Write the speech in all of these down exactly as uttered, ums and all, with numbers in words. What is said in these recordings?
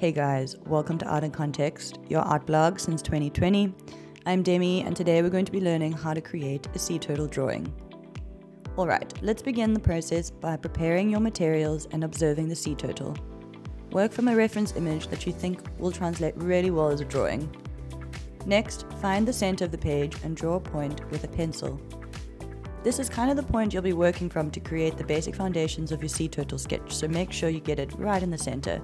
Hey guys, welcome to Art in Context, your art blog since twenty twenty. I'm Demi and today we're going to be learning how to create a sea turtle drawing. Alright, let's begin the process by preparing your materials and observing the sea turtle. Work from a reference image that you think will translate really well as a drawing. Next, find the center of the page and draw a point with a pencil. This is kind of the point you'll be working from to create the basic foundations of your sea turtle sketch, so make sure you get it right in the center.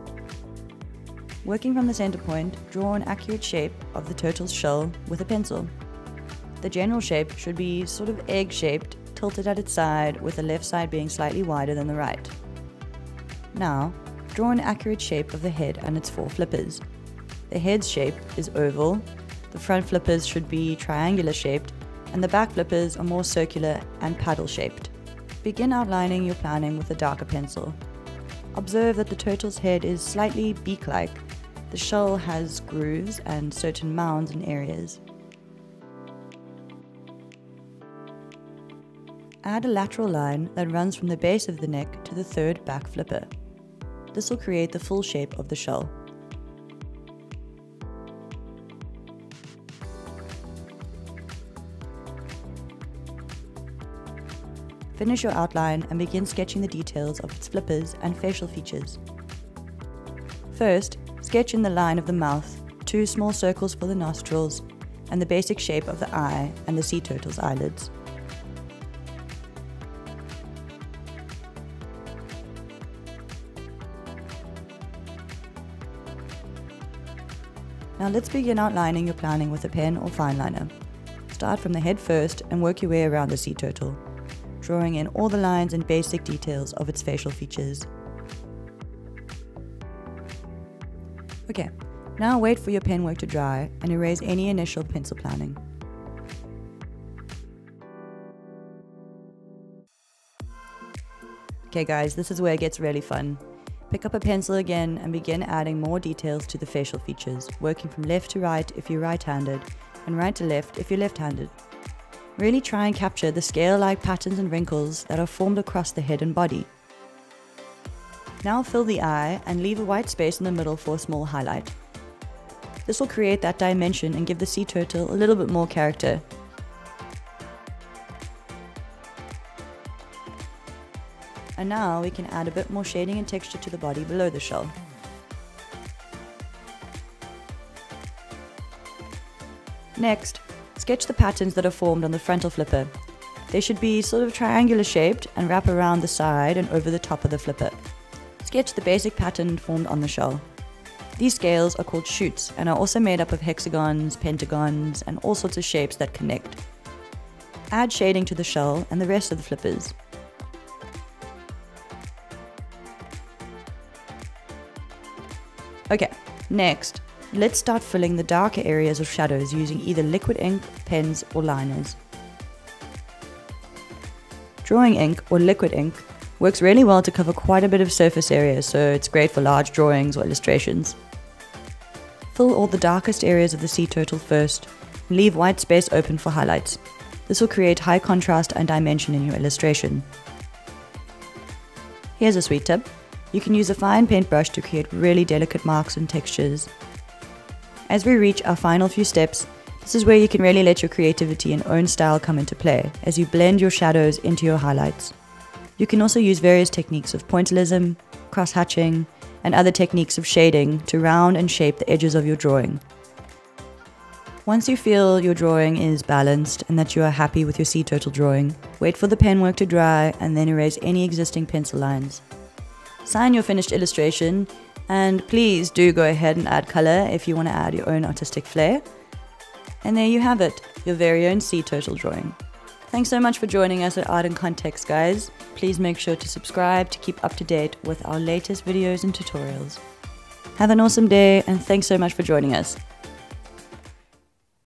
Working from the center point, draw an accurate shape of the turtle's shell with a pencil. The general shape should be sort of egg-shaped, tilted at its side, with the left side being slightly wider than the right. Now, draw an accurate shape of the head and its four flippers. The head's shape is oval, the front flippers should be triangular shaped, and the back flippers are more circular and paddle shaped. Begin outlining your planning with a darker pencil. Observe that the turtle's head is slightly beak-like. The shell has grooves and certain mounds in areas. Add a lateral line that runs from the base of the neck to the third back flipper. This will create the full shape of the shell. Finish your outline and begin sketching the details of its flippers and facial features. First, sketch in the line of the mouth, two small circles for the nostrils, and the basic shape of the eye and the sea turtle's eyelids. Now let's begin outlining your planning with a pen or fineliner. Start from the head first and work your way around the sea turtle, drawing in all the lines and basic details of its facial features. Okay, now wait for your pen work to dry and erase any initial pencil planning. Okay guys, this is where it gets really fun. Pick up a pencil again and begin adding more details to the facial features, working from left to right if you're right-handed, and right to left if you're left-handed. Really try and capture the scale-like patterns and wrinkles that are formed across the head and body. Now fill the eye and leave a white space in the middle for a small highlight. This will create that dimension and give the sea turtle a little bit more character. And now we can add a bit more shading and texture to the body below the shell. Next, sketch the patterns that are formed on the frontal flipper. They should be sort of triangular shaped and wrap around the side and over the top of the flipper. Sketch the basic pattern formed on the shell. These scales are called shoots and are also made up of hexagons, pentagons, and all sorts of shapes that connect. Add shading to the shell and the rest of the flippers. Okay, next, let's start filling the darker areas of shadows using either liquid ink, pens, or liners. Drawing ink, or liquid ink, works really well to cover quite a bit of surface area, so it's great for large drawings or illustrations. Fill all the darkest areas of the sea turtle first, and leave white space open for highlights. This will create high contrast and dimension in your illustration. Here's a sweet tip. You can use a fine paintbrush to create really delicate marks and textures. As we reach our final few steps, this is where you can really let your creativity and own style come into play as you blend your shadows into your highlights. You can also use various techniques of pointillism, cross-hatching, and other techniques of shading to round and shape the edges of your drawing. Once you feel your drawing is balanced and that you are happy with your sea turtle drawing, wait for the pen work to dry and then erase any existing pencil lines. Sign your finished illustration, and please do go ahead and add color if you want to add your own artistic flair. And there you have it, your very own sea turtle drawing. Thanks so much for joining us at Art in Context, guys. Please make sure to subscribe to keep up to date with our latest videos and tutorials. Have an awesome day, and thanks so much for joining us.